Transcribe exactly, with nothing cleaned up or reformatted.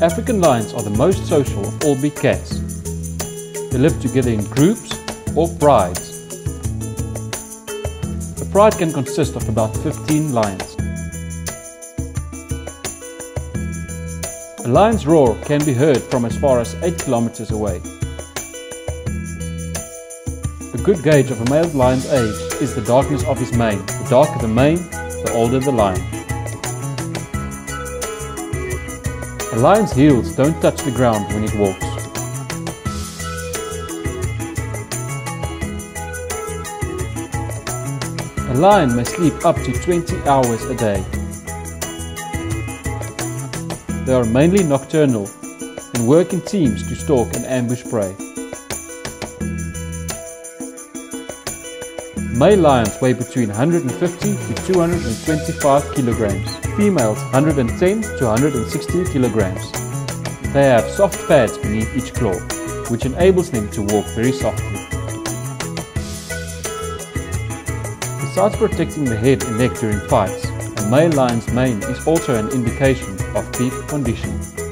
African lions are the most social of all big cats. They live together in groups or prides. A pride can consist of about fifteen lions. A lion's roar can be heard from as far as eight kilometers away. A good gauge of a male lion's age is the darkness of his mane. The darker the mane, the older the lion. A lion's heels don't touch the ground when it walks. A lion may sleep up to twenty hours a day. They are mainly nocturnal and work in teams to stalk and ambush prey. Male lions weigh between one hundred fifty to two hundred twenty-five kilograms. Females one hundred ten to one hundred sixty kilograms. They have soft pads beneath each claw, which enables them to walk very softly. Besides protecting the head and neck during fights, a male lion's mane is also an indication of peak condition.